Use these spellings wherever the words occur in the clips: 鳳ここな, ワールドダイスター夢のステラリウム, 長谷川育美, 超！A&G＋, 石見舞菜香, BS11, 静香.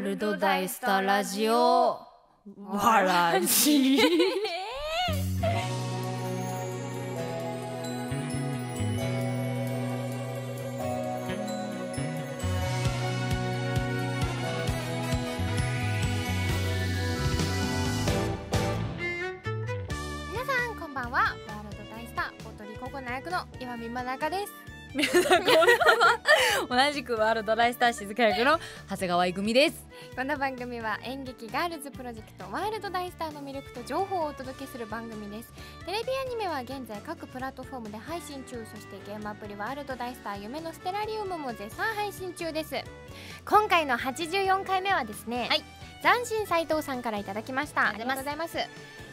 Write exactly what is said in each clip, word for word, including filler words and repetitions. ルド大スタラジオわらじ今見まなかです。皆さんこんばんは。同じくワールド大スター静香役の長谷川いぐみです。この番組は演劇ガールズプロジェクトワールド大スターの魅力と情報をお届けする番組です。テレビアニメは現在各プラットフォームで配信中、そしてゲームアプリワールド大スター夢のステラリウムも絶賛配信中です。今回のはちじゅうよんかいめはですね、はい、斬新斉藤さんからいただきました。ありがとうございます。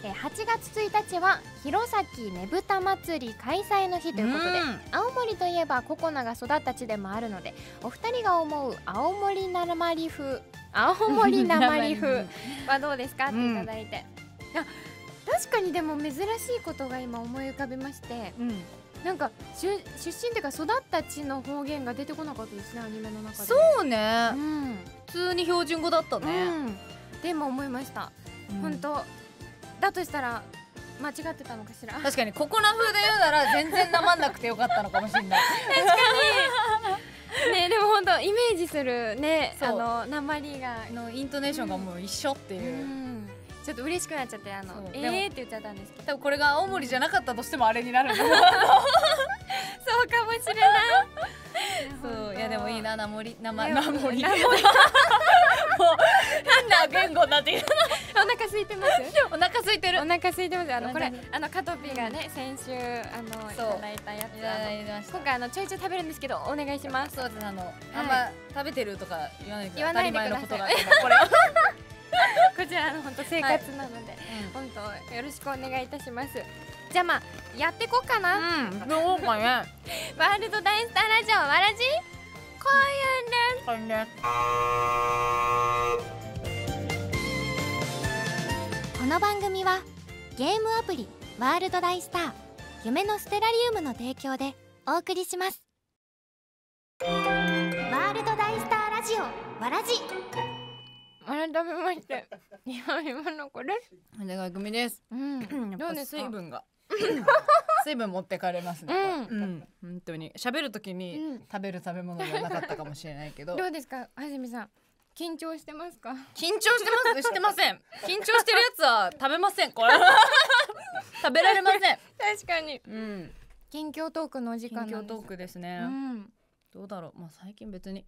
はちがつついたちは弘前ねぶた祭り開催の日ということで、青森といえばココナが育った地でもあるので、お二人が思う青森なまり風青森なまり風はどうですかっていただいて、うん、あ、確かにでも珍しいことが今思い浮かびまして、うん、なんか出身というか育った地の方言が出てこなかったですね、アニメの中で。そうね、うん、普通に標準語だったね、うん、でも思いました、うん、本当だとしたら間違ってたのかしら。確かにココナ風で言うなら全然なまんなくてよかったのかもしれない確かにね、でも本当イメージするね、あのなまりがのイントネーションがもう一緒っていう、うんうん、ちょっと嬉しくなっちゃって、あのえーって言っちゃったんですけど、多分これが青森じゃなかったとしてもあれになるそうかもしれないそういやでもいいな、なもりなまりなもり変な言語になっているお腹空いてますお腹空いてるお腹空いてます。あのこれあのカトピーがね、先週あのいただいたやつ、今回あのちょいちょい食べるんですけどお願いします。そうです、あのあんま食べてるとか言わないで、当たり前のことがこれこちらの本当生活なので本当よろしくお願いいたします。じゃあまあやってこっかな。うん、どうかね。ワールド大スターラジオわらじこんやんです。この番組はゲームアプリワールド大スター夢のステラリウムの提供でお送りします。ワールド大スターラジオわらじ。改めまして今のこれお願い組です。うん、どうですか？水分が水分持ってかれますね。うん、本当に喋るときに食べる食べ物がなかったかもしれないけど。どうですか、はじめさん。緊張してますか？緊張してます？してません。緊張してるやつは食べません。これ食べられません。確かに。うん。近況トークのお時間。近況トークですね。うん。どうだろう。まあ最近別に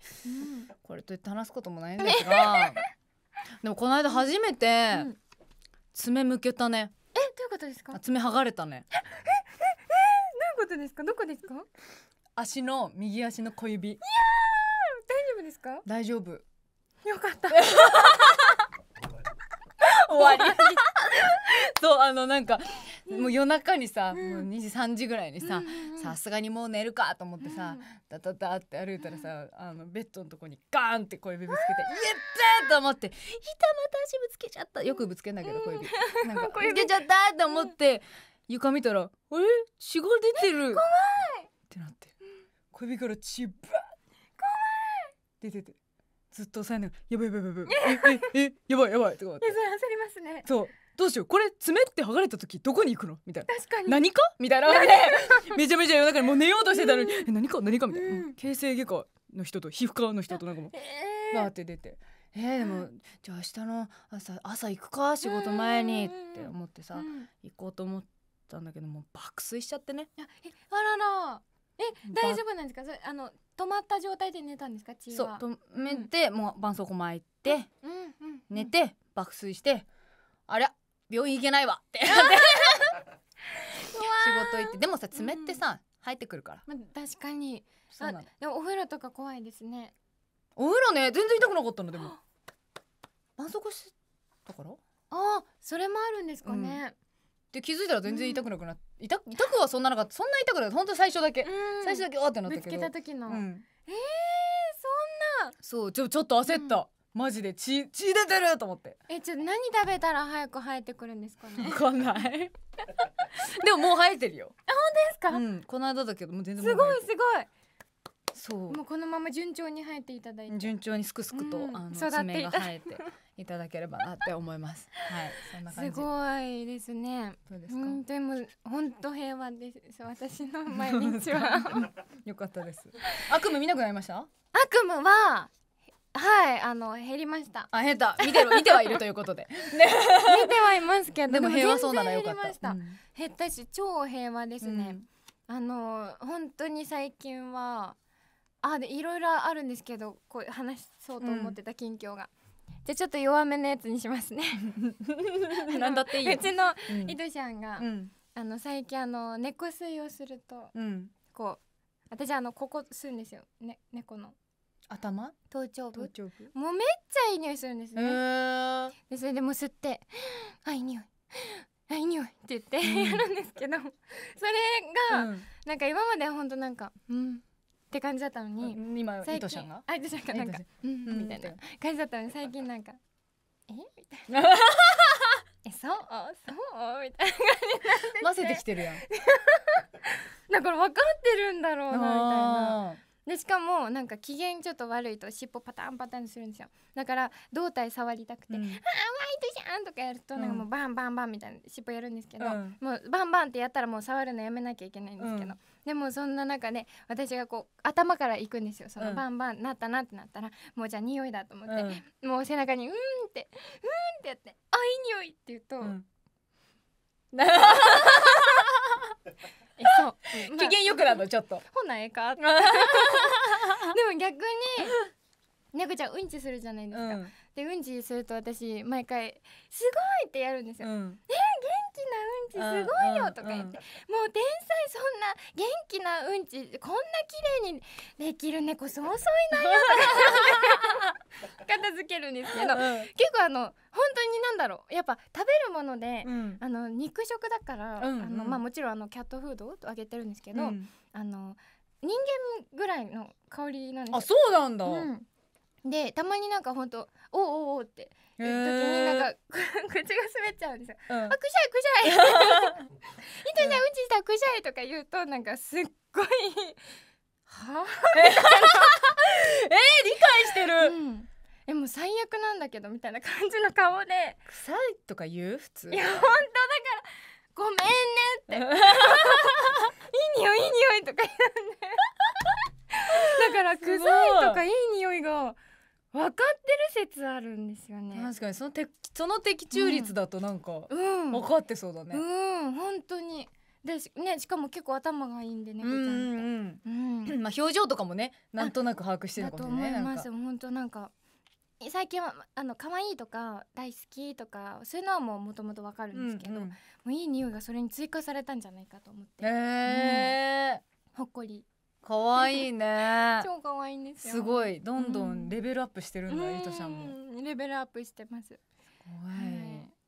これといって話すこともないんですが、でもこの間初めて爪むけたね。え、どういうことですか？爪剥がれたね。ええええ、どういうことですか？どこですか？足の右足の小指。いやー、大丈夫ですか？大丈夫。よかった終わりそう、あのなんかもう夜中にさ、もうにじさんじぐらいにさ、さすがにもう寝るかと思ってさ、ダダダって歩いたらさ、あのベッドのとこにガーンって小指ぶつけて、イエッてと思って、ひたまた足ぶつけちゃった、よくぶつけんだけど小指なんかぶつけちゃったと思って床見たら、あれ血が出てる、怖いってなって、小指から血バーッ出てて、ずっと抑えながら、やばいやばいやばいえええやばいやばいとかって、いやそれ焦りますね。そう、どうしよう、これ爪って剥がれた時どこに行くのみたいな、確かに何かみたいなわけでめちゃめちゃ夜中にもう寝ようとしてたのに、え、何か何かみたいな、形成外科の人と皮膚科の人となんかもバーって出て、えでもじゃあ明日の朝朝行くか仕事前にって思ってさ、行こうと思ったんだけど、もう爆睡しちゃってね。え、あらら、え、大丈夫なんですか？それあの止まった状態で寝たんですか？血は。そう、止めて、もう絆創膏巻いて寝て爆睡して、あれ病院行けないわって仕事行って、でもさ爪ってさ生えてくるから、確かに。でもお風呂とか怖いですね。お風呂ね、全然痛くなかったの。でも絆創膏したから、あ、それもあるんですかね。で気づいたら全然痛くなくなって、うん、痛, 痛くはそんななかった、そんな痛くなかった、本当最初だけ、うん、最初だけあってなったけど、ぶつけた時の、うん、えー、そんな、そうち ょ, ちょっと焦った、うん、マジで血血出てると思って、え、ちょっと何食べたら早く生えてくるんですかね、分かんないでももう生えてるよ。あ、本当ですか？うん、この間だけどもう全然もう生えてる。すごいすごい、そうもうこのまま順調に生えていただいて、順調にすくすくと、うん、あの爪が生えていただければなって思います。はい、そんな感じ。すごいですね。どうですか。うん、でも本当平和です、私の毎日は。よかったです。悪夢見なくなりました。悪夢ははい、あの減りました。あ、減った。見てる、見てはいるということで、ね、見てはいますけど、でも平和そうならよかった。減ったし超平和ですね、うん、あの本当に最近はあでいろいろあるんですけど、こう話そうと思ってた近況が、うん、じゃあちょっと弱めのやつにしますね。なんだっていいよ。うちの井戸ちゃんが、うん、あの最近あの猫吸いをすると、うん、こう私あのここ吸うんですよ、ね、猫の頭頭頂部、もうめっちゃいい匂いするんですね、えー、でそれでもう吸って「あいい匂いあいい匂い」って言ってやるんですけど、うん、それが、うん、なんか今までほんとなんか「うん」って感じだったのに、うん、今イトシャンがイトシャンがなんか「うん」みたいな感じだったのに、最近なんか「え？」みたいな「えそうそう」みたいな感じになってきて、混ぜてきてるやん。だから分かってるんだろうなみたいな。でしかもなんか機嫌ちょっと悪いと尻尾パタンパタンするんですよ。だから胴体触りたくて「うん、あーわいとじゃん」とかやるとなんかもうバンバンバンみたいな尻尾やるんですけど、うん、もうバンバンってやったらもう触るのやめなきゃいけないんですけど、うん、でもそんな中で私がこう頭から行くんですよ。そのバンバンなったなってなったら、もうじゃあ匂いだと思って、うん、もう背中に「うん」って「うん」ってやって「あいい匂い」って言うと、うんえそううん、機嫌よくなるのちょっとほなええかでも逆に猫ちゃんうんちするじゃないですか、うん、でうんちすると私毎回「すごい!」ってやるんですよ、うん、え元気なうんちすごいよとか言って、うんうん、もう天才、そんな元気なうんちこんな綺麗にできる猫そうそういないよとか片付けるんですけど、うん、結構あの本当になんだろう、やっぱ食べるもので、うん、あの肉食だから、うんうん、あのまあ、もちろんあのキャットフードとあげてるんですけど、うん、あの人間ぐらいの香りなんですよ。あ、そうなんだ、うんで、たまになんかほんと「おうおうおう」って言う時になんか、えー、口が滑っちゃうんですよ。うん、あくしゃいくしゃいいとじゃんうんちしたくしゃいとか言うとなんかすっごいはえー、理解してる、うん、えもう最悪なんだけどみたいな感じの顔で「臭い」とか言う普通。いやほんとだから「ごめんね」って「いい匂いいい匂い」とか言うんでだから臭いとかいい匂いが分かってる説あるんですよね。確かにそのてその的中率だとなんか、うん、分かってそうだね。うん本当にでね、しかも結構頭がいいんでね、猫ちゃんって、うんうん、まあ表情とかもねなんとなく把握してるのかもね。だと思います。本当なんか最近はあの可愛いとか大好きとかそういうのはもうもともと分かるんですけど、うんうん、もういい匂いがそれに追加されたんじゃないかと思って、えー、ほっこり。可愛いね。超可愛いんですよ。すごいどんどんレベルアップしてるんだ、うん、イトちゃんも。レベルアップしてます。は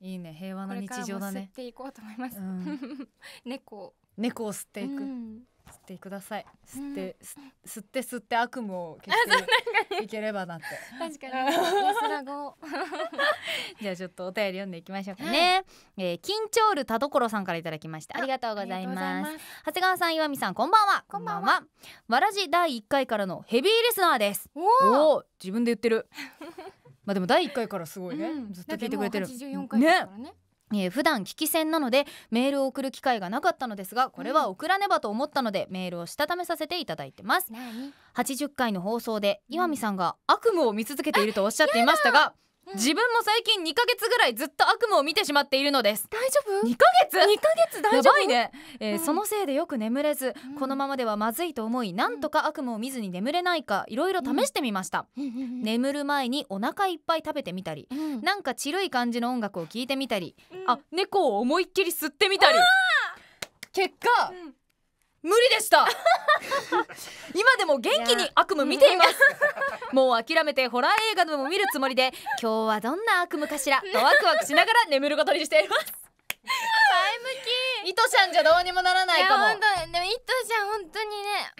い、いいね、平和な日常だね。これからも吸っていこうと思います。うん、猫。猫を吸っていく。うん、吸ってください。吸って、うん、吸って吸って悪夢を消していければなって。確かに。安らご。じゃあちょっとお便り読んでいきましょうかね。えー、緊張る田所さんからいただきました。ありがとうございます。長谷川さん、岩見さん、こんばんは。こんばんは。わらじだいいっかいからのヘビーリスナーです。おお、自分で言ってる。まあでもだいいっかいからすごいね。うん、ずっと聞いてくれてる。はちじゅうよんかいですからね。ねえー、普段聞き戦なのでメールを送る機会がなかったのですが、これは送らねばと思ったので、うん、メールをしたためさせていただいてます。はちじゅっかいの放送で、うん、岩見さんが悪夢を見続けているとおっしゃっていましたが、うん、自分も最近にかげつぐらいずっと悪夢を見てしまっているのです。大丈夫？にかげつ？にかげつ大丈夫？やばいね、えーうん、そのせいでよく眠れず、このままではまずいと思い、なんとか悪夢を見ずに眠れないかいろいろ試してみました、うん、眠る前にお腹いっぱい食べてみたり、うん、なんかちるい感じの音楽を聞いてみたり、うん、あ、猫を思いっきり吸ってみたり、結果、うん無理でした今でも元気に悪夢見ていますもう諦めてホラー映画でも見るつもりで、今日はどんな悪夢かしらとワクワクしながら眠ることにしています。前向き。イトちゃんじゃどうにもならないかも。いや本当でもイトちゃん本当にね、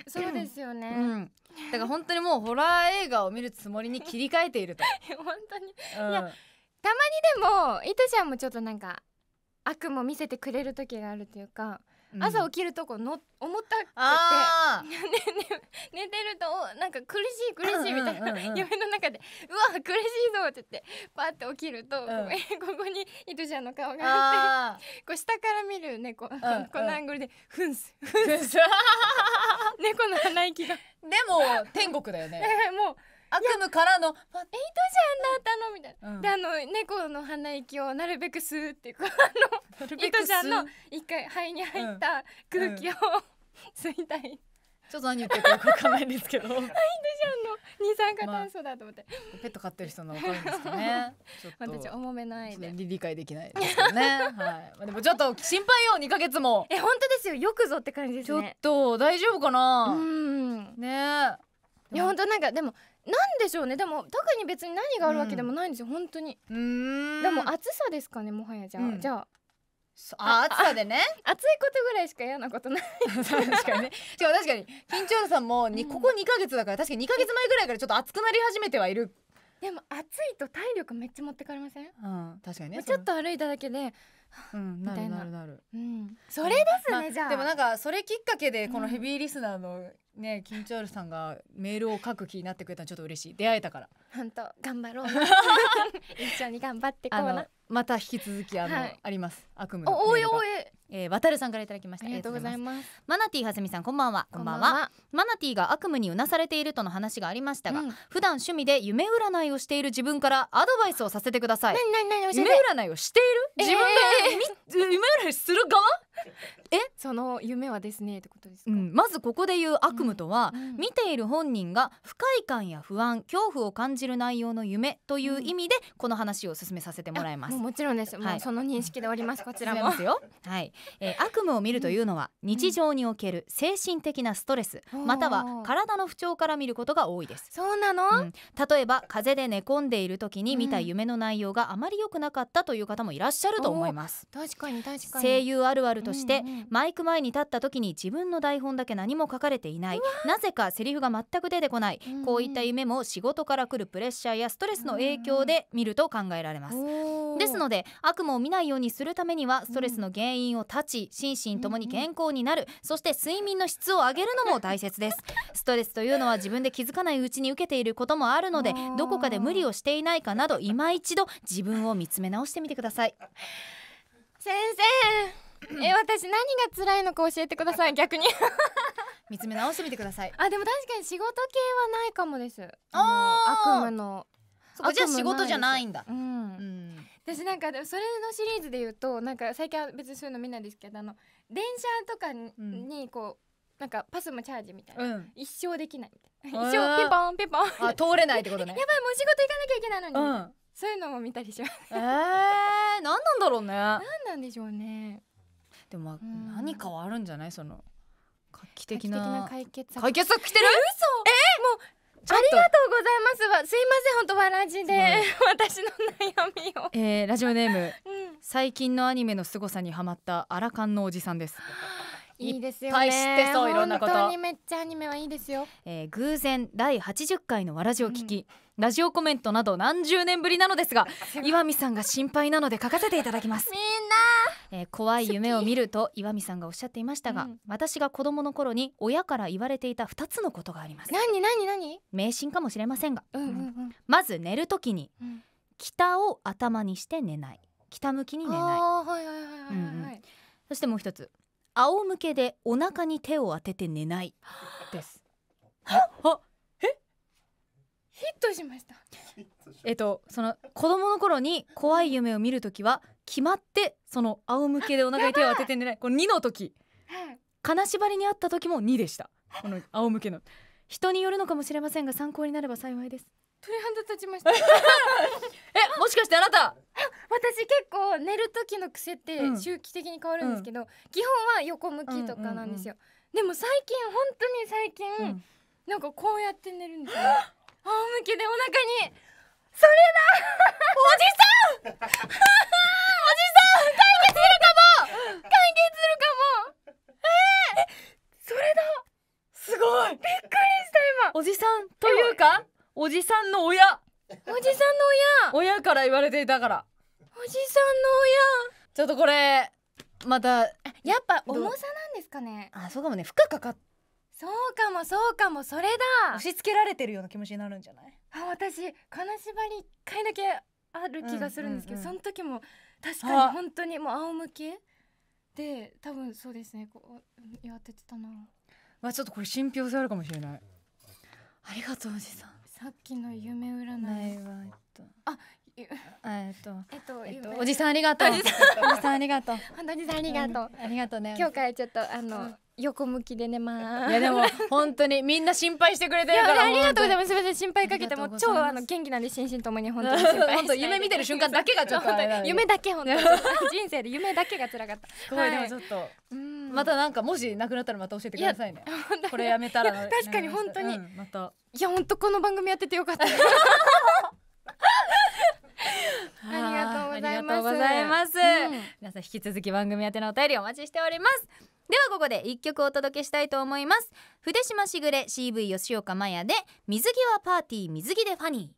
そうですよね、うんうん、だから本当にもうホラー映画を見るつもりに切り替えていると本当に、うん、いやたまにでもイトちゃんもちょっとなんか悪夢見せてくれる時があるというか、朝起きるとこの重たくて寝てるとなんか苦しい苦しいみたいな夢の中でうわ苦しいぞって言ってパッて起きるとここにイトちゃんの顔があってこう下から見る猫このアングルでフンスフンス猫の鼻息がでも天国だよね。もう悪夢からのエイトちゃんだったのみたいな、うん、であの猫の鼻息をなるべく吸うっていうかあのエイトちゃんの一回肺に入った空気を、うん、吸いたい。ちょっと何言ってるかよくわかんないんですけどエイトちゃんの二酸化炭素だと思って、まあ、ペット飼ってる人のわかるんですかね。ちょっと私重めないで理解できないですよね。はい、まあ、でもちょっと心配よにかげつも。え、本当ですよ。よくぞって感じですね。ちょっと大丈夫かな。うんねえ、いや本当なんかでもなんでしょうね。でも特に別に何があるわけでもないんですよ、うん、本当に。うーん、でも暑さですかね、もはや。じゃあ、うん、じゃああ暑さでね、暑いことぐらいしか嫌なことない。確かにね。しかも確かに緊張さんもにここにかげつだから、確かににかげつまえぐらいからちょっと暑くなり始めてはいる。でも暑いと体力めっちゃ持ってかれません？うん、確かにね。ちょっと歩いただけでみたいな。なるなる。うん、それですね。じゃあでもなんかそれきっかけでこのヘビーリスナーのね、キンチョールさんがメールを書く気になってくれたのちょっと嬉しい。出会えたから。本当頑張ろう。一緒に頑張ってこうな。また引き続きあのあります。悪夢のメールが。おいおい。えー、渡るさんからいただきました。ありがとうございます。マナティはすみさん、こんばんは。こんばんは。マナティが悪夢にうなされているとの話がありましたが、うん、普段趣味で夢占いをしている自分からアドバイスをさせてください。何何何、夢占いをしている、えー、自分で夢占いする側？え、その夢はですねってことですか、うん、まずここで言う悪夢とは、うんうん、見ている本人が不快感や不安、恐怖を感じる内容の夢という意味で、うん、この話を進めさせてもらいます。 も, もちろんです、はい、もうその認識でおります。こちらもますよ。はい、えー、悪夢を見るというのは日常における精神的なストレス、うん、または体の不調から見ることが多いです。そうなの、うん、例えば風邪で寝込んでいる時に見た夢の内容があまり良くなかったという方もいらっしゃると思います。確かに確かに。声優あるあるとして、うんうん、マイク前に立った時に自分の台本だけ何も書かれていない、なぜかセリフが全く出てこない、うん、こういった夢も仕事から来るプレッシャーやストレスの影響で見ると考えられます。ですので悪夢を見ないようにするためにはストレスの原因を断ち、心身ともに健康になる、そして睡眠の質を上げるのも大切です。ストレスというのは自分で気づかないうちに受けていることもあるので、どこかで無理をしていないかなど今一度自分を見つめ直してみてください。先生、え、私何が辛いのか教えてください。逆に見つめ直してみてください。あ、でも確かに仕事系はないかもです。あの悪夢の。そこじゃ仕事じゃないんだ。うん、うん、私なんかそれのシリーズで言うと、なんか最近は別にそういうの見ないですけど、あの電車とかにこうなんかパスもチャージみたいな、一生できないみたいな、一生ピンポンピンポン、あ、通れないってことね。やばい、もう仕事行かなきゃいけないのに、そういうのも見たりします。えー、何なんだろうね。何なんでしょうね。でも何かはあるんじゃない、その画期的な解決策。解決策来てる。嘘。え、もうありがとうございます。すいません、本当わらじで、はい、私の悩みを、えー、ラジオネーム、うん、最近のアニメの凄さにハマったアラカンのおじさんです。いいですよね。いっぱい知ってそう、いろんなこと。本当にめっちゃアニメはいいですよ。えー、偶然だいはちじゅっかいのわらじを聞き、うん、ラジオコメントなど何十年ぶりなのですが岩見さんが心配なので書かせていただきます。みんな、えー、怖い夢を見ると岩見さんがおっしゃっていましたが、うん、私が子供の頃に親から言われていたふたつのことがあります。何何何？迷信かもしれませんが、まず寝るときに、うん、北を頭にして寝ない、北向きに寝ない。あー、はいはいはいはい。そしてもう一つ、仰向けでお腹に手を当てて寝ないです。はあ、え？ヒットしました。えっとその子供の頃に怖い夢を見るときは決まってその仰向けでお腹に手を当てて寝ない。このにの時、金縛りにあった時もにでした。この仰向けの。人によるのかもしれませんが参考になれば幸いです。鳥肌立ちました。え、もしかしてあなた？私結構寝る時の癖って周期的に変わるんですけど、うん、基本は横向きとかなんですよ。でも最近、本当に最近、うん、なんかこうやって寝るんですよ。仰向けでお腹に。それだ。おじさん。おじさん、解決するかも。解決するかも。えー、それだ。すごい。びっくりした今。おじさんというか。おじさんの親、おじさんの親、親から言われていたから。おじさんの親、ちょっとこれまたやっぱ重さなんですかね。あ、そうかもね。負荷かかっそうかもそうかも、それだ。押し付けられてるような気持ちになるんじゃない？あ、私金縛り一回だけある気がするんですけど、その時も確かに本当にもう仰向けで多分そうですね、こうやっててたな。まあちょっとこれ信憑性あるかもしれない。ありがとうおじさん。さっきの夢占いはあ。えっとえっとえっとおじさんありがとう。おじさんありがとう。本当にありがとう。ありがとうね。今日からちょっとあの横向きで寝ます。いやでも本当にみんな心配してくれてるから。ありがとうございます。すみません心配かけても超あの元気なんで心身ともに本当に心配。本当夢見てる瞬間だけがちょっと夢だけ本当人生で夢だけが辛かった。すごいでもちょっとまたなんかもしなくなったらまた教えてくださいね。これやめたら確かに本当にまたいや本当この番組やっててよかった。ありがとうございます。皆さん引き続き番組宛てのお便りお待ちしております。ではここでいっきょくお届けしたいと思います。筆島しぐれ シーブイ 吉岡真也で水着はパーティー水着でファニー。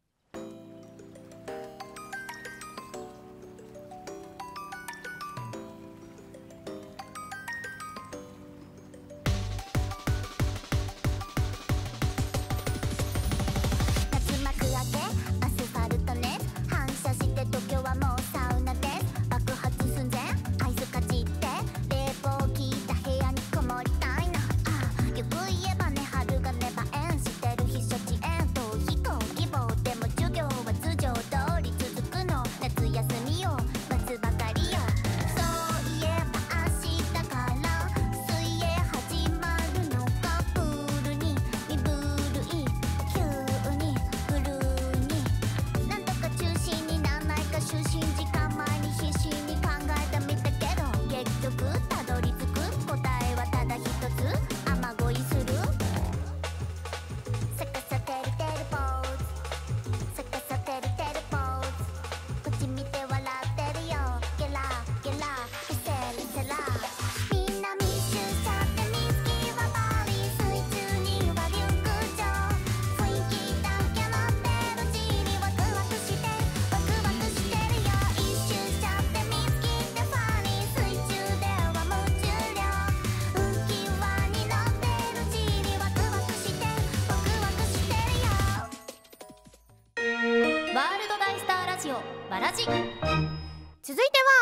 バラジ。続いてはこちらのコー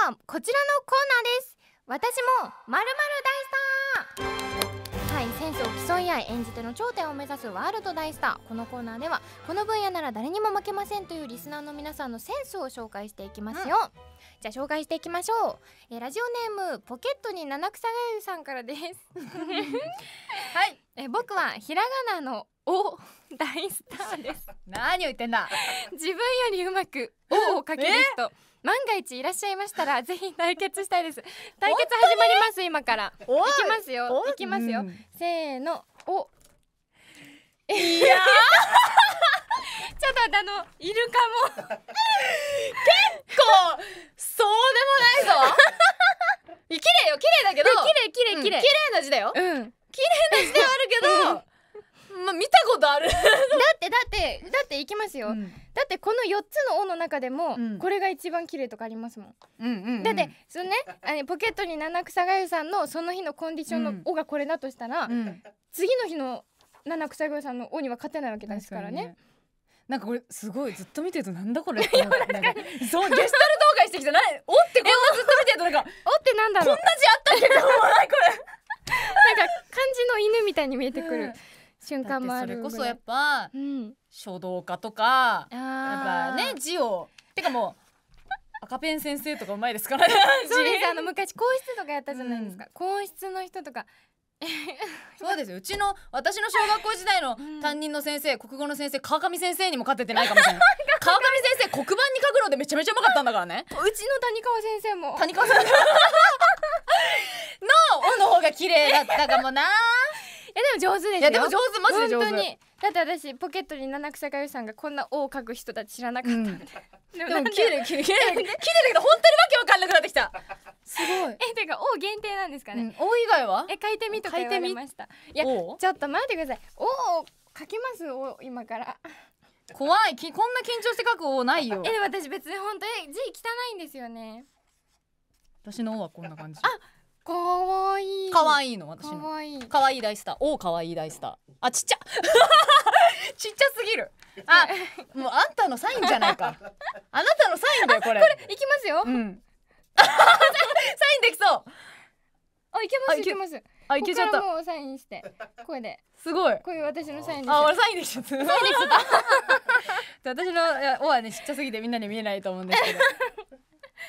ナーです。私も〇〇大スター。はい、センスを競い合い演じ手の頂点を目指すワールド大スター。このコーナーではこの分野なら誰にも負けませんというリスナーの皆さんのセンスを紹介していきますよ、うん、じゃあ紹介していきましょう。えラジオネームポケットに七草がゆさんからですはいえ僕はひらがなのお大スターです。何を言ってんだ。自分よりうまくおをかける人、万が一いらっしゃいましたらぜひ対決したいです。対決始まります。今からいきますよ、いきますよ、うん、せーのおいやーちょっとあのイルカも結構そうでもないぞ綺麗よ、綺麗だけど綺麗綺麗綺麗綺麗な字だよ、うん、綺麗な字ではあるけど、うんま、見たことあるだってだってだっていきますよ、うん、だってこのよっつの「お」の中でも、うん、これが一番綺麗とかありますもん。だってそのねあのポケットに七草がゆさんのその日のコンディションの「お」がこれだとしたら、うん、次の日の七草がゆさんの「お」には勝てないわけですからね。なんかこれすごいずっと見てるとなんだこれって思って、なんかそうゲストル動画してきてないおってこんなずっと見てるとなんかおってなんだろう、こんな字あったっけって思わないこれなんか漢字の犬みたいに見えてくる、うん瞬間もある。それこそやっぱ、うん、書道家とかやっぱね字をてかもう赤ペン先生とかうまいですからねそうですあの昔皇室とかやったじゃないですか、うん、皇室の人とかそうですよ。うちの私の小学校時代の担任の先生、うん、国語の先生川上先生にも勝ててないかもしれない川上先生黒板に書くのでめちゃめちゃうまかったんだからねうちの谷川先生も谷川先生の「お」の方が綺麗だったかもな。いやでも上手ですよ。いやでも上手、マジで上手。本当にだって私ポケットに七草がゆさんがこんな「お」を書く人たち知らなかったんで、うん、でもなんで綺麗綺麗綺麗だけど本当にわけわかんなくなってきたすごいえてか「お」限定なんですかね。「お」以外はえ書いてみとか言われました。いやちょっと待ってください「お」を書きますを今から怖いきこんな緊張して書く「お」ないよえ私別に本当に字汚いんですよね。私の「お」はこんな感じ。あ、かわいい。かわいいの、私の。かわいい。かわいい大スター。お、かわいい大スター。あ、ちっちゃ。ちっちゃすぎる。あ、もうあんたのサインじゃないか。あなたのサインだよ、これ。これ、いきますよ。うん。サインできそう。あ、いけます、いけます。あ、いけちゃった。もうサインして、これで。すごい。これ私のサインです。あ、俺サインできちゃった。サインできちゃった。私のおはね、ちっちゃすぎてみんなに見えないと思うんですけど。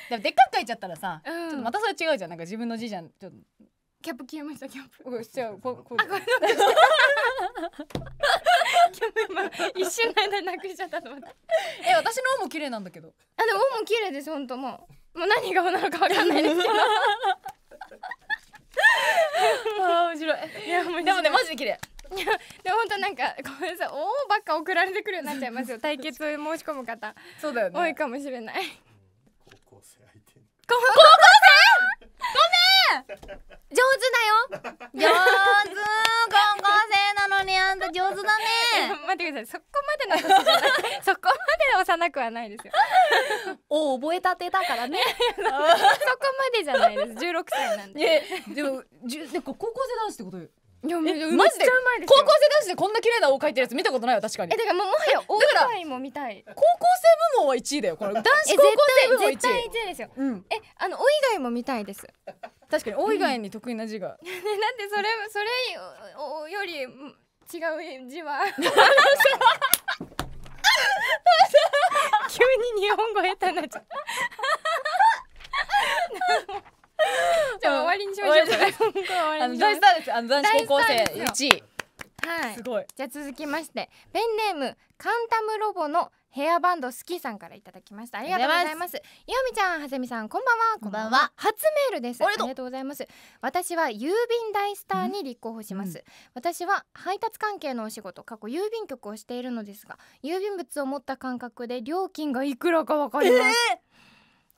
でもでっかく書いちゃったらさ、ちょっとまたそれ違うじゃん、なんか自分の字じゃん。ちょっとキャップ消えました。キャップしちゃう。ここ。キャップ今一瞬の間なくしちゃったと思った。え、私の「お」も綺麗なんだけど。あ、でも「お」も綺麗です。本当もうもう何が「お」なのかわかんないですけど。あ、面白い。いや、でもね、マジで綺麗。いや、でも本当なんかごめんなさい、おおばっか送られてくるようになっちゃいますよ。対決を申し込む方。そうだよね。多いかもしれない。高校生相手に。高校生？ごめん。上手だよ。上手。高校生なのにあんた上手だね。待ってください。そこまでの年じゃない。そこまで幼くはないですよ。お、覚えたてだからね。そこまでじゃないです。じゅうろくさいなんで。でもじゅ、高校生男子ってことよ。いや、マジで高校生男子でこんな綺麗なおを描いてるやつ見たことないわ。確かに。え、だからもうもはやお以外も見たい。高校生部門はいちいだよ。これ男子高校生部門いちい。絶対いちいですよ。え、あのお以外も見たいです。確かにお以外に得意な字が。なんでそれそれおより違う字は。急に日本語下手になっちゃう。じゃあ終わりにしましょう。あの大スターです。あの男子高校生いちい。はい、すごい。じゃあ続きまして、ペンネームカンタムロボのヘアバンド好きさんからいただきました。ありがとうございます。ゆうみちゃん、はせみさん、こんばんは。こんばんは。初メールです。ありがとうございます。私は郵便大スターに立候補します。私は配達関係のお仕事、過去郵便局をしているのですが、郵便物を持った感覚で料金がいくらかわかります。えー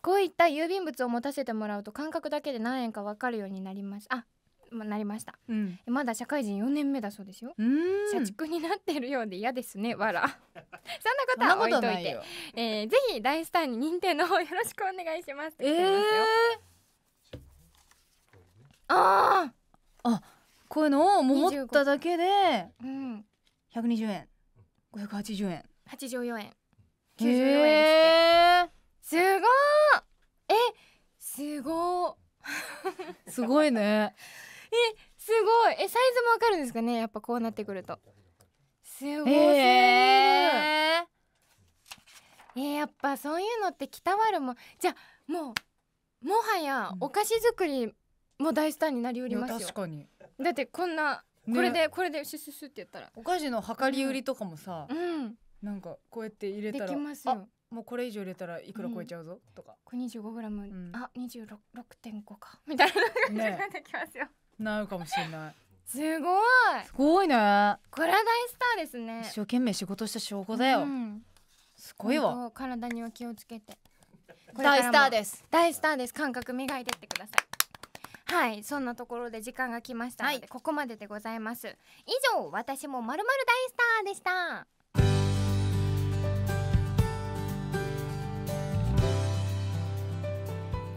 こういった郵便物を持たせてもらうと感覚だけで何円か分かるようになりました。あ、ま、なりました、うん、まだ社会人よねんめだそうですよ。社畜になってるようで嫌ですね、わら。そんなことは置いといて、えー、ぜひ大スターに認定の方よろしくお願いします。えー、ああ、こういうのを持っただけで、うん、ひゃくにじゅうえん、ごひゃくはちじゅうえん、はちじゅうよえん、きゅうじゅうよえんです。すごー。え、すごー。すごいね。え、すごい。え、サイズもわかるんですかね、やっぱこうなってくると。すごい。えー、え、やっぱそういうのってきたわるも。じゃあもうもはやお菓子作りも大スターになりうりますよ。確かに。だってこんな、これでこれでシュシュシュってやったら、お菓子の量り売りとかもさ、うん、なんかこうやって入れたらできますよ。もうこれ以上入れたらいくら超えちゃうぞとか。これにじゅうごグラム、あ、にじゅうろくてんごかみたいな感じになってきますよ。なるかもしれない。すごい。すごいね。これは大スターですね。一生懸命仕事した証拠だよ。すごいわ。体には気をつけて。大スターです。大スターです。感覚磨いてってください。はい、そんなところで時間が来ましたので、ここまででございます。以上、私もまるまる大スターでした。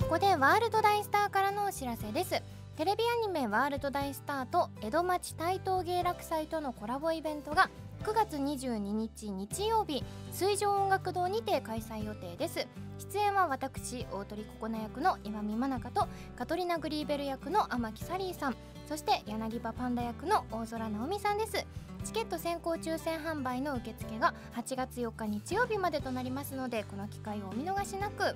ここでワールド大スターからのお知らせです。テレビアニメワールド大スターと江戸町大東芸楽祭とのコラボイベントがくがつにじゅうににち日曜日、水上音楽堂にて開催予定です。出演は私、大鳥ココナ役の今見真中とカトリナ・グリーベル役の天木サリーさん、そして柳葉パンダ役の大空直美さんです。チケット先行抽選販売の受付がはちがつよっか日曜日までとなりますので、この機会をお見逃しなく。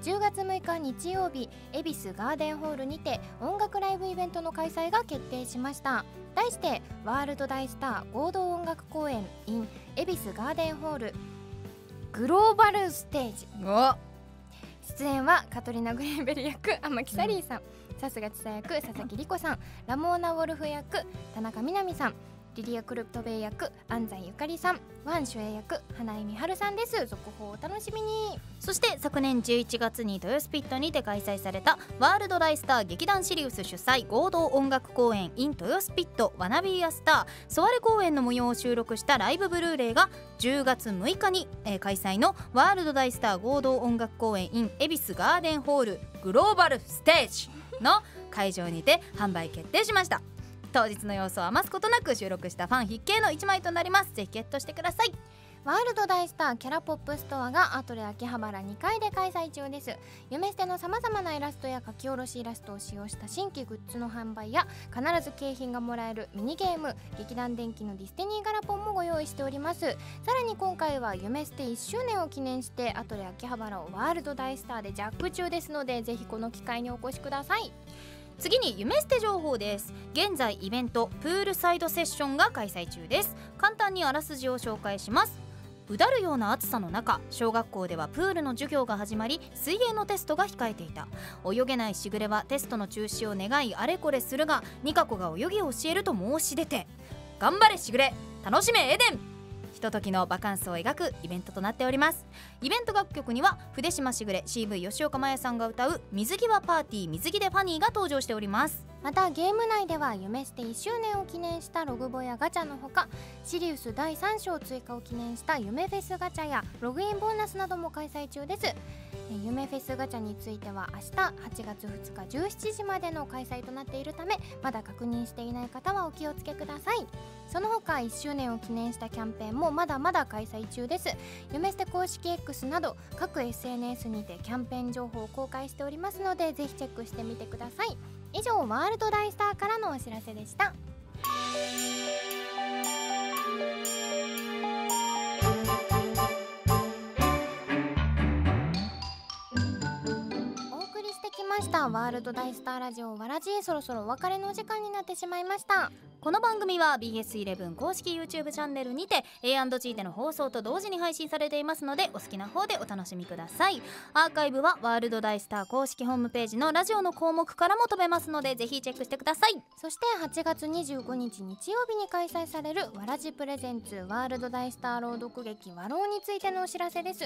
じゅうがつむいか日曜日、恵比寿ガーデンホールにて音楽ライブイベントの開催が決定しました。題して、ワールド大スター合同音楽公演 in 恵比寿ガーデンホールグローバルステージ。出演はカトリナ・グリーンベル役天木サリーさん、さすが千佐役佐々木理子さん、ラモーナ・ウォルフ役田中みな実さん、リリアクルトベイ役安西ゆかりさん、ワン主演役花井美晴さんです。続報をお楽しみに。そして昨年じゅういちがつに豊スピットにて開催されたワールドライスター劇団シリウス主催合同音楽公演 in 豊スピットワナビーアスターソワレ公演の模様を収録したライブブルーレイがじゅうがつむいかに開催のワールドライスター合同音楽公演 in 恵比寿ガーデンホールグローバルステージの会場にて販売決定しました。当日の様子を余すことなく収録したファン必見のいちまいとなります。ぜひゲットしてください。ワールド大スターキャラポップストアがアトレ秋葉原にかいで開催中です。夢捨てのさまざまなイラストや書き下ろしイラストを使用した新規グッズの販売や必ず景品がもらえるミニゲーム劇団電気のディスティニーガラポンもご用意しております。さらに今回は夢捨ていっしゅうねんを記念してアトレ秋葉原をワールド大スターでジャック中ですので、ぜひこの機会にお越しください。次に夢捨て情報です。現在イベントプールサイドセッションが開催中です。簡単にあらすじを紹介します。うだるような暑さの中、小学校ではプールの授業が始まり水泳のテストが控えていた。泳げないしぐれはテストの中止を願いあれこれするが、ニカ子が泳ぎを教えると申し出て、頑張れしぐれ、楽しめエデン、ひとときのバカンスを描くイベントとなっております。イベント楽曲には筆島しぐれ シーブイ 吉岡真也さんが歌う水際パーティー水着でファニーが登場しております。またゲーム内では夢捨ていっしゅうねんを記念したログボやガチャのほか、シリウスだいさん章追加を記念した夢フェスガチャやログインボーナスなども開催中です。夢フェスガチャについては明日はちがつふつかじゅうしちじまでの開催となっているため、まだ確認していない方はお気をつけください。その他いっしゅうねんを記念したキャンペーンもまだまだ開催中です。夢捨て公式 エックス など各 エスエヌエス にてキャンペーン情報を公開しておりますので、ぜひチェックしてみてください。以上、ワールド大スターからのお知らせでした。ワールド大スターラジオわらじ、そろそろお別れのお時間になってしまいました。この番組は ビーエスイレブン 公式 ユーチューブ チャンネルにて エーアンドジー での放送と同時に配信されていますので、お好きな方でお楽しみください。アーカイブはワールド大スター公式ホームページのラジオの項目からも飛べますので、ぜひチェックしてください。そしてはちがつにじゅうごにち日曜日に開催されるわらじプレゼンツワールド大スター朗読劇わろうについてのお知らせです。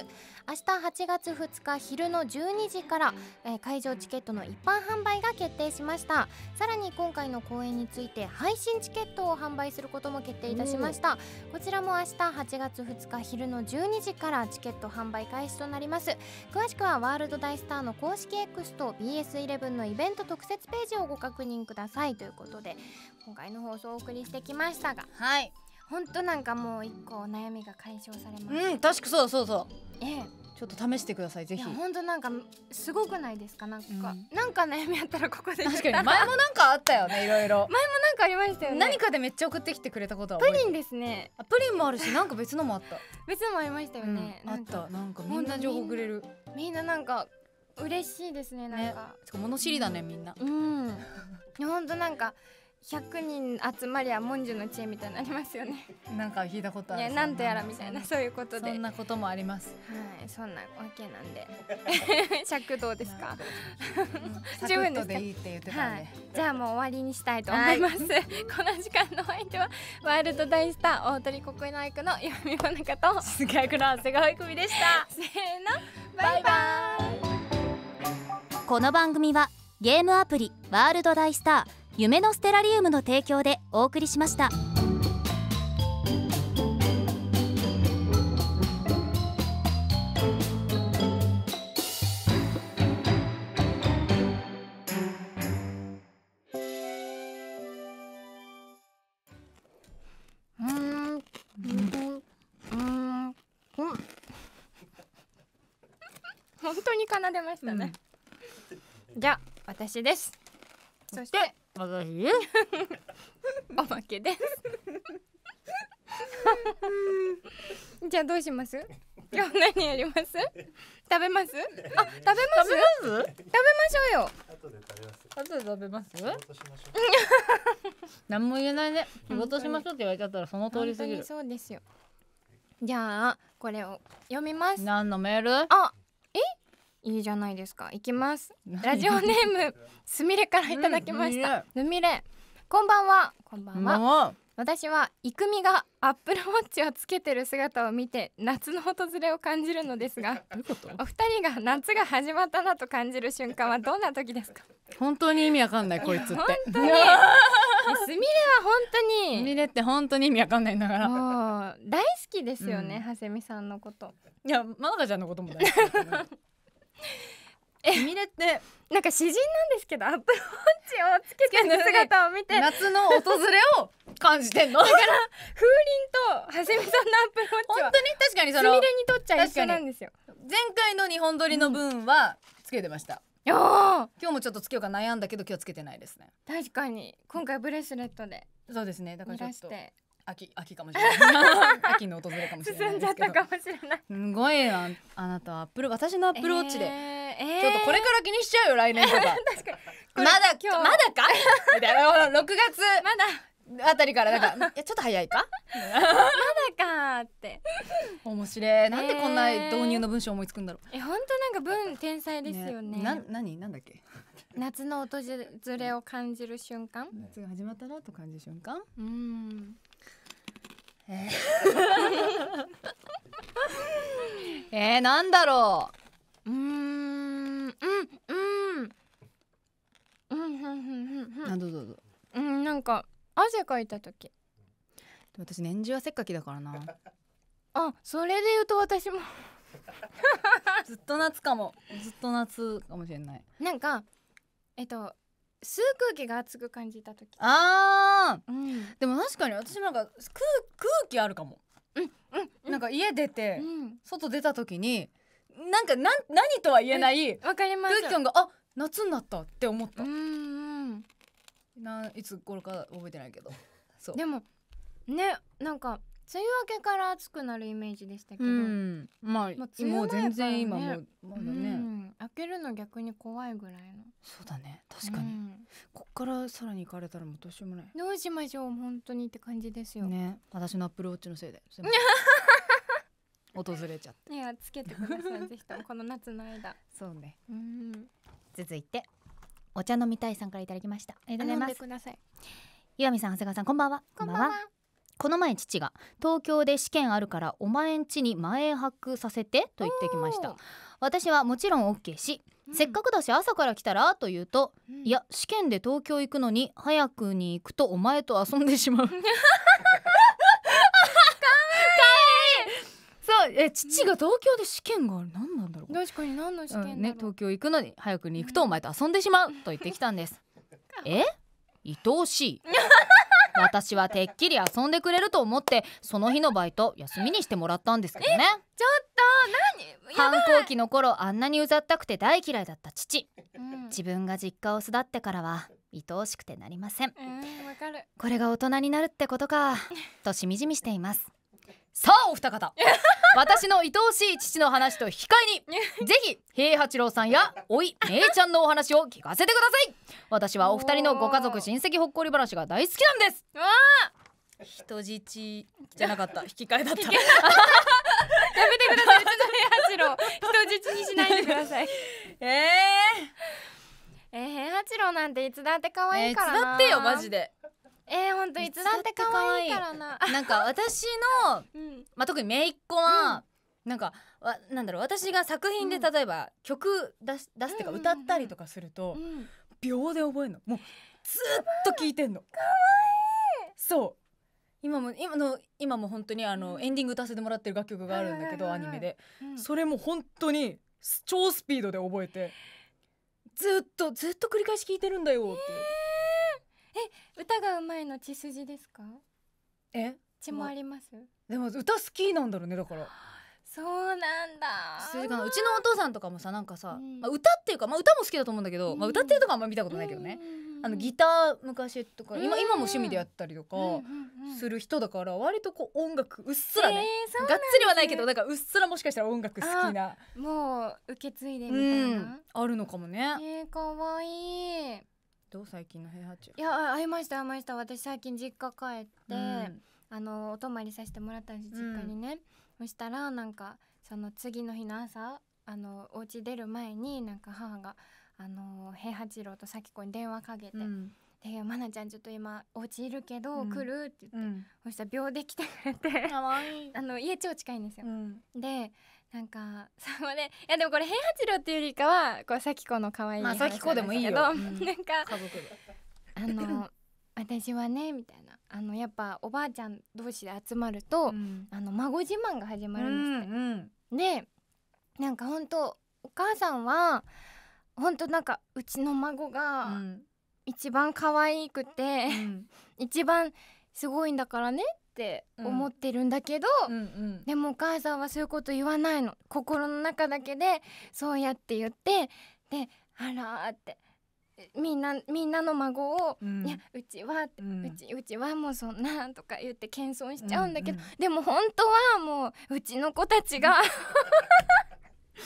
明日はちがつふつか昼のじゅうにじから、えー、会場チケットの一般販売が決定しました。さらに今回の公演について配信チケットを販売することも決定いたしました。こちらも明日はちがつふつか昼のじゅうにじからチケット販売開始となります。詳しくはワールド大スターの公式 エックス と ビーエスイレブン のイベント特設ページをご確認くださいということで、今回の放送をお送りしてきましたが、はい、ほんとなんかもう一個悩みが解消されました。うん、確かそうそうそう、ええ、ちょっと試してください。ぜひ。いや本当なんかすごくないですか。なんか、うん、なんか悩みあったらここで。確かに前もなんかあったよね、いろいろ。前もなんかありましたよね。何かでめっちゃ送ってきてくれたことは。プリンですね。あ、プリンもあるし、なんか別のもあった。別のもありましたよね。うん、あった。なんかみんな情報くれる。みんななんか嬉しいですね。なんか。物知りだねみんな。うん。本当なんか。ひゃくにん集まりゃ文殊の知恵みたいになりますよね。なんか聞いたことある。いやなんとやらみたいな、そういうことで。そんなこともあります。はい、そんなわけなんで。尺どうですか。十分ですか。いいって言ってたんで。はい。じゃあもう終わりにしたいと思います。この時間のお相手はワールド大スター大鳥国内区の岩見もなかと菅谷区の瀬川郁美でした。せーの、バイバイ。この番組はゲームアプリワールド大スター。夢のステラリウムの提供でお送りしました。うん、うん、うん、本当に奏でましたね。うん、じゃあ私です。そして。私おまけですじゃあどうします？今日何やります？食べます？あ、食べます？食べます？食べましょうよ。後で食べます。後で食べます？何も言えないね。仕事しましょうって言われちゃったらその通りすぎる。そうですよ。じゃあこれを読みます。何のメール？あ、え？いいじゃないですか。いきます。ラジオネームすみれからいただきました。すみれ、こんばんは。こんばんは。私は育美がアップルウォッチをつけてる姿を見て夏の訪れを感じるのですが、どういうこと？お二人が夏が始まったなと感じる瞬間はどんな時ですか？本当に意味わかんない、こいつって本当にスミレは本当にスミレって本当に意味わかんないんだから大好きですよね、うん、長谷美さんのこと。いや、まなかちゃんのことも大好きだからスミレってなんか詩人なんですけど、アップルウォッチをつけてる姿を見て夏の訪れを感じてんのだから風鈴と長谷美さんのアップルウォッチは本当に確かにそのスミレにとっちゃ一緒なんですよ。前回のにほん撮りの分はつけてました。今日もちょっとつけようか悩んだけど今日はつけてないですね。確かに今回ブレスレットでそうですね、だからちょっと秋、秋かもしれない秋の訪れかもしれないですけど進んじゃったかもしれない。すごいなあなた、アップル私のアップルウォッチで、えーえー、ちょっとこれから気にしちゃうよ来年とか確かにまだ今日まだかみたいな、ろくがつまだあたりからなんかちょっと早いかまだかって面白い。なんでこんな導入の文章思いつくんだろう、えー、え本当なんか文天才ですよね。な、何なんだっけ夏の訪れを感じる瞬間、夏が始まったなと感じる瞬間、うーんえー、えー、なんだろう、うーんうんうんうんうんうんどうぞどうぞ、うんなんか汗かいた時。私年中はせっかきだからなあ、それで言うと私もずっと夏かも、ずっと夏かもしれない。なんかえっと吸う空気が熱く感じた時。あー、うん、でも確かに私なんか 空, 空気あるかも、うんうん、なんか家出て、うん、外出た時になんか 何, 何とは言えない空気感が、あ夏になったって思った。うんうんないつ頃か覚えてないけどそうでもね、なんか梅雨明けから暑くなるイメージでしたけど、うん、まあ、まあね、もう全然今もうまだね、うん、開けるの逆に怖いぐらいの。そうだね確かに、うん、こっからさらに行かれたらもうどうしようもない、どうしましょう本当にって感じですよね。私のアップルウォッチのせいで訪れちゃって、いやつけてくださいぜひともこの夏の間そうね、うん、続いてお茶飲みたいさんからいただきました。飲んでください。岩見さん、長谷川さん、こんばんは。こんばんは。この前父が東京で試験あるからお前ん家に前泊させてと言ってきました。私はもちろん OK し、うん、せっかくだし朝から来たらと言うと、うん、いや試験で東京行くのに早くに行くとお前と遊んでしまうかわいいそうえ父が東京で試験がある、何なんだろう確かに何の試験だろう、うんね、東京行くのに早くに行くとお前と遊んでしまうと言ってきたんですえ愛おしい私はてっきり遊んでくれると思ってその日のバイト休みにしてもらったんですけどね。ちょっと何やばい。反抗期の頃あんなにうざったくて大嫌いだった父、うん、自分が実家を巣立ってからは愛おしくてなりません。うん、わかる。これが大人になるってことかとしみじみしていますさあお二方私の愛おしい父の話と引き換えにぜひ平八郎さんやおいめいちゃんのお話を聞かせてください。私はお二人のご家族親戚ほっこり話が大好きなんです。わあ人質じゃなかった引き換えだったやめてください、うちの平八郎人質にしないでくださいえー、えー、平八郎なんていつだって可愛いからな、えー、いつだってよマジでえー、ほんといつだって可愛いからな。なんか私の、うんまあ、特に姪っ子は、うん、なんかわなんだろう私が作品で例えば曲出す、出すっていうか歌ったりとかすると、うんうんうん、秒で覚えるの。もうずっと聴いてんの。可愛い。そう今も今の今も本当にあの、うん、エンディング歌わせてもらってる楽曲があるんだけど、うん、アニメで、うん、それも本当に超スピードで覚えてずっとずっと繰り返し聴いてるんだよっていう。えーえ歌がうまいの血筋ですか？え血もあります。でも歌好きなんだろうねだから。そうなんだ。うちのお父さんとかもさなんかさ、うんまあ、歌っていうか、まあ、歌も好きだと思うんだけど、うんまあ、歌ってるとかあんま見たことないけどね、うん、あのギター昔とか 今, 今も趣味でやったりとかする人だから割とこう音楽うっすらね、えー、がっつりはないけどなんかうっすらもしかしたら音楽好きなもう受け継いでみたいな、うん、あるのかもね。えー、かわいい。どう最近の平八郎。いや会いました会いました。私最近実家帰って、うん、あのお泊まりさせてもらったんです実家にね、うん、そしたらなんかその次の日の朝あのお家出る前になんか母があの平八郎と咲子に電話かけて、うん、えー、まなちゃんちょっと今お家いるけど来るって言って、うん、そしたら秒で来てくれてかわいいあの家超近いんですよ、うん、でなんかそこでいやでもこれ平八郎っていうよりかはこう咲子の可愛いまあ咲子でもいいよ、うん、なんか家族であの私はねみたいなあのやっぱおばあちゃん同士で集まると、うん、あの孫自慢が始まるんですって、うんうん、でなんかほんとお母さんはほんとなんかうちの孫が、うん一番可愛くて、うん、一番すごいんだからねって思ってるんだけど、うんうんうん、でもお母さんはそういうこと言わないの心の中だけでそうやって言ってであらーってみんなみんなの孫を、うん、いやうちはって、うん、うちうちはもうそんなとか言って謙遜しちゃうんだけど、うんうん、でも本当はもううちの子たちが本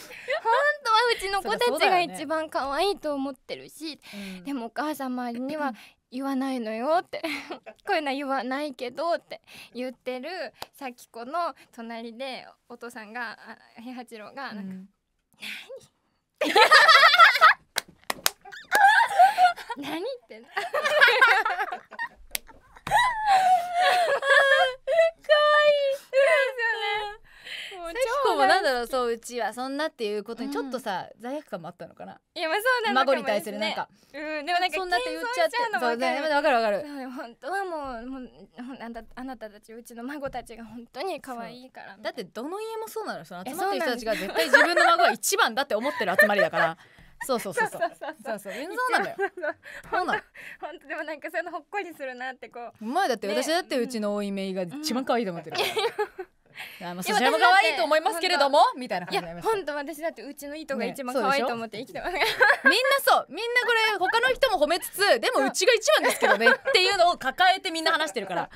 当はうちの子たちが一番可愛いと思ってるし、ね、でもお母様には言わないのよってこういうのは言わないけどって言ってる咲子の隣でお父さんが平八郎がなんか、うん、何何言ってんのなんだろうそううちはそんなっていうことにちょっとさ、うん、罪悪感もあったのかな。いやまあそうなのかもですね。孫に対するなんか、うん、でもなんか謙遜しちゃうのもわかるわかるわかる。本当はもう、もうあんた、あなたたちうちの孫たちが本当に可愛いから。だってどの家もそうなの。その集まってる人たちが絶対自分の孫が一番だって思ってる集まりだから。そうそうそうそうそうそうそうなんだよ。そうなの。本当でもなんかそういうのほっこりするなってこう。前だって、ね、私だってうちのおいめいが一番可愛いと思ってるから。うんあのそちらも可愛いと思いますけれどもみたいな感じになりました。いや本当私だってうちのいとこが一番可愛いと思って生きてます、ね、みんなそうみんなこれ他の人も褒めつつでもうちが一番ですけどねっていうのを抱えてみんな話してるから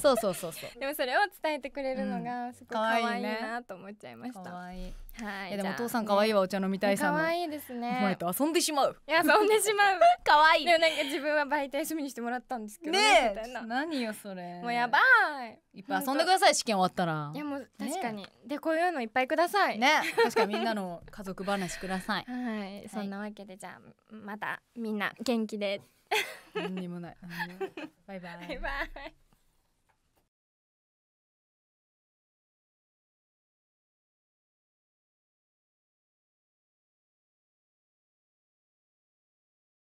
そうそうそうそうでもそれを伝えてくれるのがすごく可愛いなと思っちゃいました。可愛いね。はい、いやでもお父さん可愛いわ、ね、お茶飲みたいさんも可愛いですね。お前と遊んでしまういや遊んでしまう可愛いでもなんか自分はバイト休みにしてもらったんですけど ね, ねえみたいな。何よそれもうやばい。いっぱい遊んでください試験終わったら。いやもう確かに、ね、でこういうのいっぱいくださいね。確かにみんなの家族話くださいはい、はい、そんなわけでじゃあまたみんな元気で何にもないバイバイバイバイ。